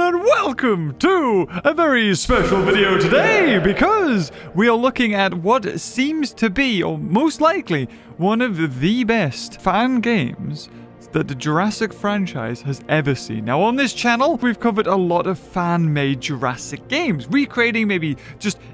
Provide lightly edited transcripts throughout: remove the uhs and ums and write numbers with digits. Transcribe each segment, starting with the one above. everyone, and welcome to a very special video today, because we are looking at what seems to be, or most likely, one of the best fan games that the Jurassic franchise has ever seen. Now, on this channel, we've covered a lot of fan-made Jurassic games, recreating maybe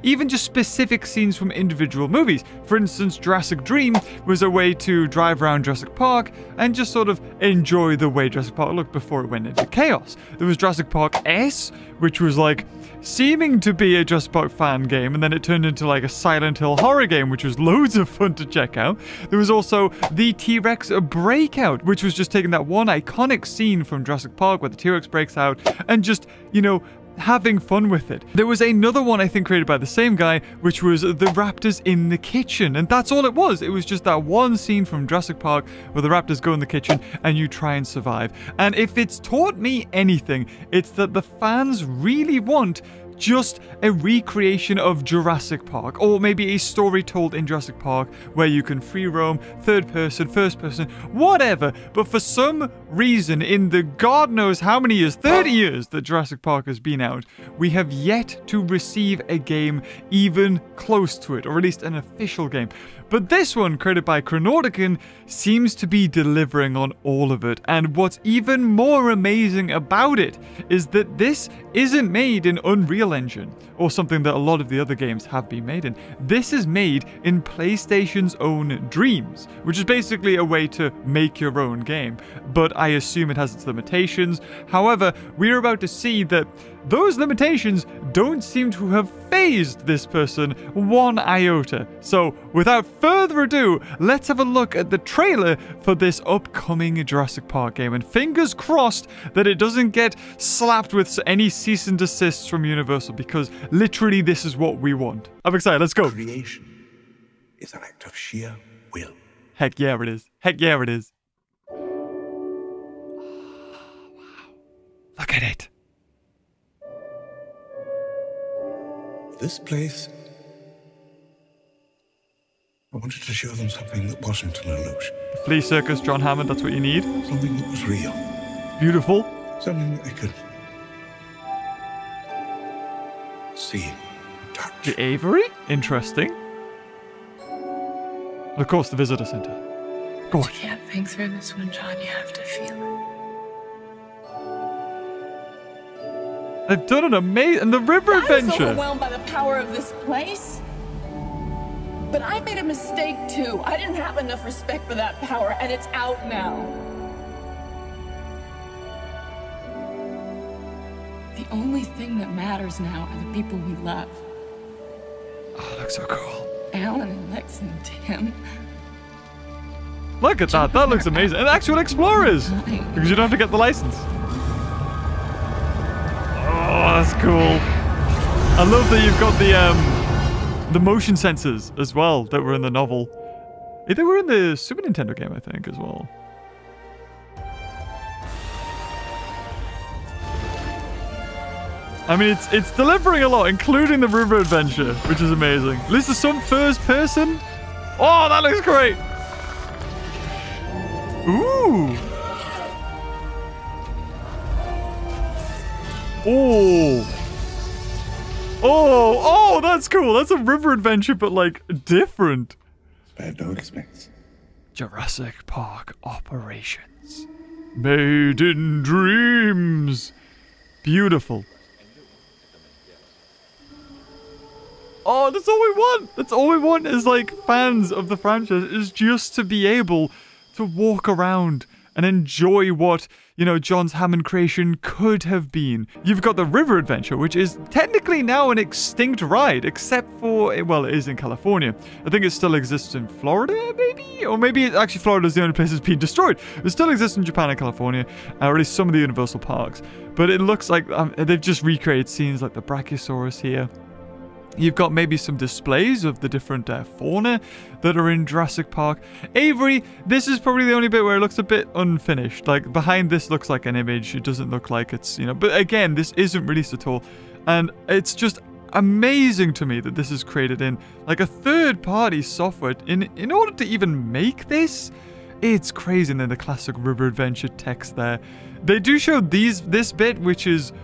even just specific scenes from individual movies. For instance, Jurassic Dream was a way to drive around Jurassic Park and just sort of enjoy the way Jurassic Park looked before it went into chaos. There was Jurassic Park S, which was like seeming to be a Jurassic Park fan game, and then it turned into like a Silent Hill horror game, which was loads of fun to check out. There was also the T-Rex Breakout, which was just taking that one iconic scene from Jurassic Park where the T-Rex breaks out and just, you know, having fun with it. There was another one I think created by the same guy, which was the raptors in the kitchen, and that's all it was. It was just that one scene from Jurassic Park where the raptors go in the kitchen and you try and survive. And if it's taught me anything, it's that the fans really want just a recreation of Jurassic Park, or maybe a story told in Jurassic Park where you can free roam, third person, first person, whatever. But for some reason, in the God knows how many years, 30 years that Jurassic Park has been out, we have yet to receive a game even close to it, or at least an official game. But this one, created by Chronodican, seems to be delivering on all of it. And what's even more amazing about it is that this isn't made in Unreal Engine, or something that a lot of the other games have been made in. This is made in PlayStation's own Dreams, which is basically a way to make your own game. But I assume it has its limitations. However, we're about to see that those limitations don't seem to have phased this person one iota. So without further ado, let's have a look at the trailer for this upcoming Jurassic Park game, and fingers crossed that it doesn't get slapped with any cease and desists from Universal, because literally this is what we want. I'm excited, let's go. Creation is an act of sheer will. Heck yeah it is, heck yeah it is. Look at it. This place, I wanted to show them something that wasn't an illusion. The flea circus, John Hammond, that's what you need. Something that was real. Beautiful. Something that they could see and touch. The Avery? Interesting. And of course, the visitor center. Gorgeous. You can't think through this one, John. You have to feel it. They've done an amazing... And the river adventure! I was overwhelmed by the power of this place. But I made a mistake too. I didn't have enough respect for that power, and it's out now. The only thing that matters now are the people we love. Oh, looks so cool. Alan and Lex and Tim. Look at that. That looks amazing. And actual explorers! Because you don't have to get the license. That's cool. I love that you've got the motion sensors as well that were in the novel. They were in the Super Nintendo game, I think, as well. I mean, it's delivering a lot, including the river adventure, which is amazing. At least there's some first person. Oh, that looks great. Ooh. Oh, oh, that's cool. That's a river adventure, but like different. Spared no expense. Jurassic Park Operations. Made in Dreams. Beautiful. Oh, that's all we want. That's all we want is like fans of the franchise is just to be able to walk around and enjoy what, you know, John's Hammond creation could have been. You've got the river adventure, which is technically now an extinct ride, except for, well, it is in California. I think it still exists in Florida, maybe? Or maybe it, actually Florida's the only place that's been destroyed. It still exists in Japan and California, or at least some of the Universal Parks. But it looks like they've just recreated scenes like the Brachiosaurus here. You've got maybe some displays of the different fauna that are in Jurassic Park. Avery, this is probably the only bit where it looks a bit unfinished. Like, behind this looks like an image. It doesn't look like it's, you know... But again, this isn't released at all. And it's just amazing to me that this is created in, like, a third-party software. In order to even make this, it's crazy. And then the classic river adventure text there. They do show these this bit, which is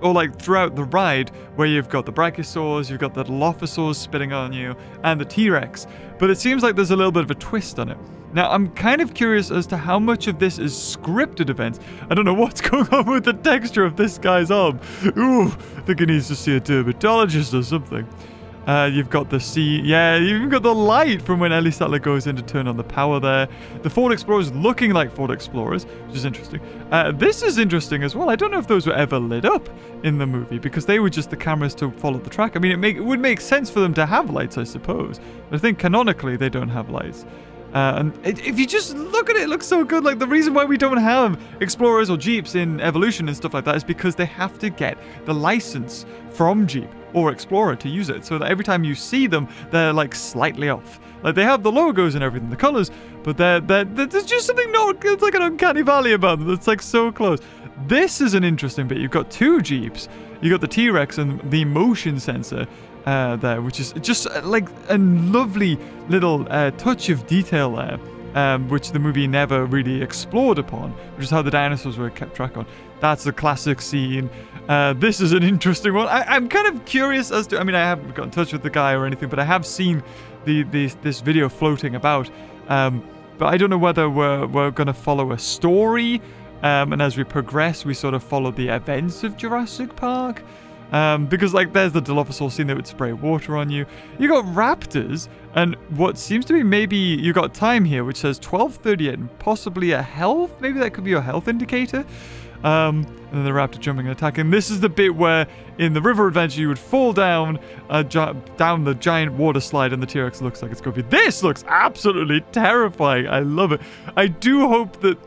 or like throughout the ride, where you've got the brachiosaurs, you've got the dilophosaurs spitting on you, and the T-Rex. But it seems like there's a little bit of a twist on it. Now, I'm kind of curious as to how much of this is scripted events. I don't know what's going on with the texture of this guy's arm. Ooh, I think he needs to see a dermatologist or something. You've got the sea. Yeah, you've even got the light from when Ellie Sattler goes in to turn on the power there. The Ford Explorers looking like Ford Explorers, which is interesting. This is interesting as well. I don't know if those were ever lit up in the movie, because they were just the cameras to follow the track. I mean, it would make sense for them to have lights, I suppose. But I think canonically they don't have lights. And if you just look at it, it looks so good. Like, the reason why we don't have Explorers or Jeeps in Evolution and stuff like that is because they have to get the license from Jeep or Explorer to use it, so that every time you see them, they're like slightly off. Like, they have the logos and everything, the colors, but there's just something not, it's like an uncanny valley about them that's like so close. This is an interesting bit. You've got two Jeeps. You've got the T-Rex and the motion sensor. There, which is just like a lovely little touch of detail there, which the movie never really explored upon, which is how the dinosaurs were kept track on. That's the classic scene. This is an interesting one. I'm kind of curious as to, I mean, I haven't got in touch with the guy or anything, but I have seen this video floating about, but I don't know whether we're going to follow a story, and as we progress, we sort of follow the events of Jurassic Park. Because, like, there's the Dilophosaurus scene that would spray water on you. You got raptors, and what seems to be maybe you got time here, which says 12:38, and possibly a health. Maybe that could be your health indicator. And then the raptor jumping and attacking. This is the bit where, in the river adventure, you would fall down, down the giant water slide, and the T-Rex looks like it's going to be. This looks absolutely terrifying. I love it. I do hope that,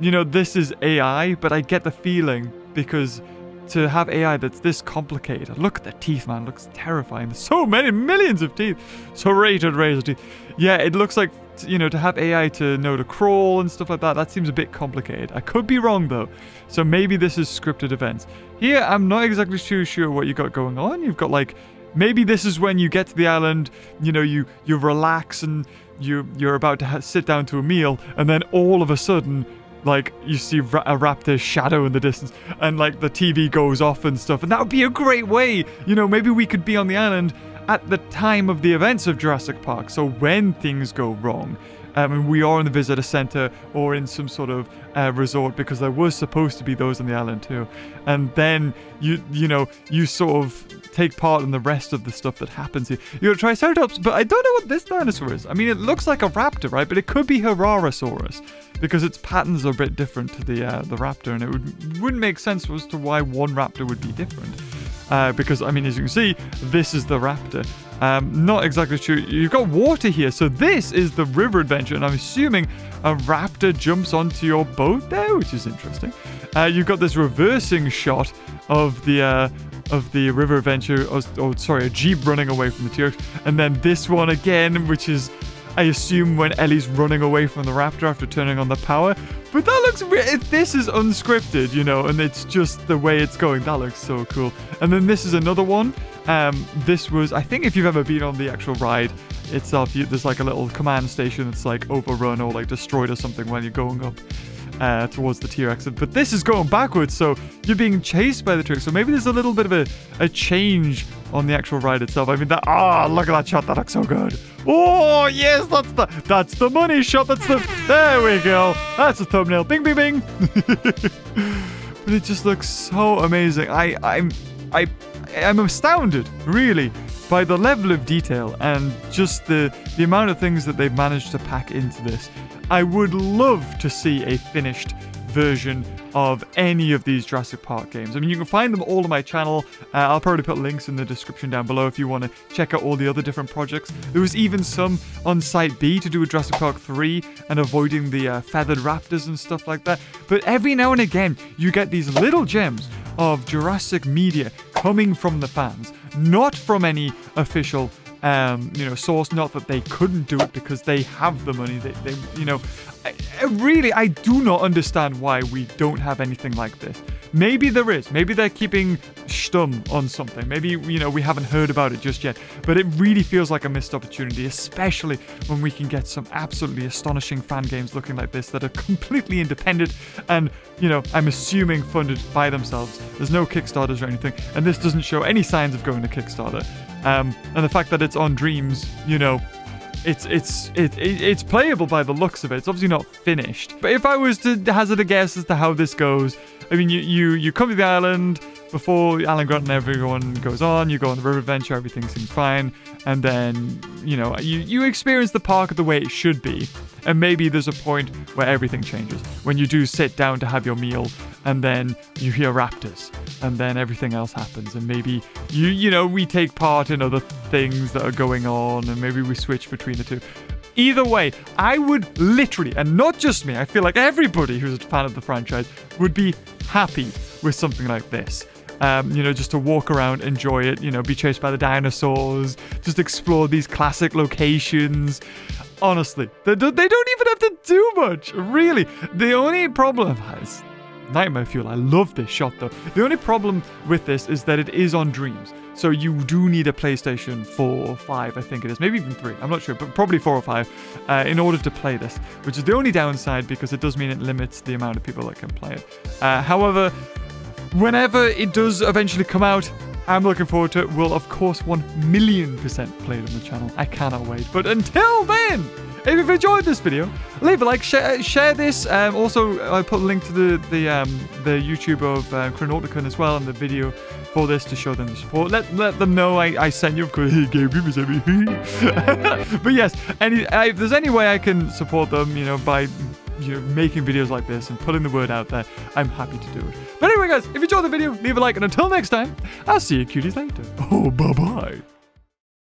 you know, this is AI, but I get the feeling, because to have AI that's this complicated. Look at the teeth, man. It looks terrifying. There's so many millions of teeth. Serrated razor teeth. Yeah, it looks like, you know, to have AI to know to crawl and stuff like that, that seems a bit complicated. I could be wrong, though. So maybe this is scripted events. Here, I'm not exactly too sure what you got going on. You've got, like, maybe this is when you get to the island, you know, you relax and you're about to sit down to a meal, and then all of a sudden, like, you see a raptor's shadow in the distance, and, like, the TV goes off and stuff. And that would be a great way. You know, maybe we could be on the island at the time of the events of Jurassic Park. So when things go wrong, and we are in the visitor center or in some sort of resort, because there was supposed to be those on the island too. And then, you know, you sort of take part in the rest of the stuff that happens here. You got Triceratops, but I don't know what this dinosaur is. I mean, it looks like a raptor, right? But it could be Herrerasaurus, because its patterns are a bit different to the raptor, and it wouldn't make sense as to why one raptor would be different. Because, I mean, as you can see, this is the raptor. Not exactly true. You've got water here, so this is the river adventure, and I'm assuming a raptor jumps onto your boat there, which is interesting. You've got this reversing shot of the river adventure. Oh, sorry, a Jeep running away from the T-Rex, and then this one again, which is, I assume, when Ellie's running away from the raptor after turning on the power. But that looks, if this is unscripted, you know, and it's just the way it's going, that looks so cool. And then this is another one. This was, I think, if you've ever been on the actual ride itself, there's like a little command station that's like overrun or like destroyed or something when you're going up towards the T-Rex. But this is going backwards, so you're being chased by the T-Rex. So maybe there's a little bit of a change on the actual ride itself. I mean, that, look at that shot. That looks so good. Oh, yes, that's the money shot. There we go. That's a thumbnail. Bing, bing, bing. But it just looks so amazing. I'm astounded, really, by the level of detail and just the amount of things that they've managed to pack into this. I would love to see a finished version of any of these Jurassic Park games. I mean, you can find them all on my channel. I'll probably put links in the description down below if you want to check out all the other different projects. There was even some on Site B to do with Jurassic Park 3 and avoiding the feathered raptors and stuff like that. But every now and again, you get these little gems of Jurassic media coming from the fans, not from any official you know, source. Not that they couldn't do it, because they have the money. They you know, I do not understand why we don't have anything like this. Maybe there is. Maybe they're keeping stum on something. Maybe, you know, we haven't heard about it just yet. But it really feels like a missed opportunity, especially when we can get some absolutely astonishing fan games looking like this that are completely independent and, you know, I'm assuming funded by themselves. There's no Kickstarters or anything. And this doesn't show any signs of going to Kickstarter. And the fact that it's on Dreams, you know, it's playable by the looks of it. It's obviously not finished. But if I was to hazard a guess as to how this goes, I mean, you come to the island before Alan Grant and everyone goes on. You go on the river adventure. Everything seems fine. And then, you know, you experience the park the way it should be. And maybe there's a point where everything changes. When you do sit down to have your meal, and then you hear raptors, and then everything else happens. And maybe, you know, we take part in other things that are going on, and maybe we switch between the two. Either way, I would literally, and not just me, I feel like everybody who's a fan of the franchise would be happy with something like this. You know, just to walk around, enjoy it, you know, be chased by the dinosaurs, just explore these classic locations. Honestly, they don't even have to do much, really. The only problem is Nightmare Fuel. I love this shot, though. The only problem with this is that it is on Dreams. So you do need a PlayStation 4 or 5, I think it is. Maybe even 3. I'm not sure, but probably 4 or 5 in order to play this, which is the only downside because it does mean it limits the amount of people that can play it. However, whenever it does eventually come out, I'm looking forward to it. Will, of course, 1,000,000% play it on the channel. I cannot wait. But until then, if you've enjoyed this video, leave a like, share this. Also, I put a link to the YouTube of Chronodican as well, and the video for this to show them the support. Let them know I sent you. Of course, hey, Gabe, you sent me. But yes, if there's any way I can support them, you know, by making videos like this and putting the word out there, I'm happy to do it. But anyway, guys, if you enjoyed the video, leave a like, and until next time, I'll see you cuties later. Oh, bye-bye.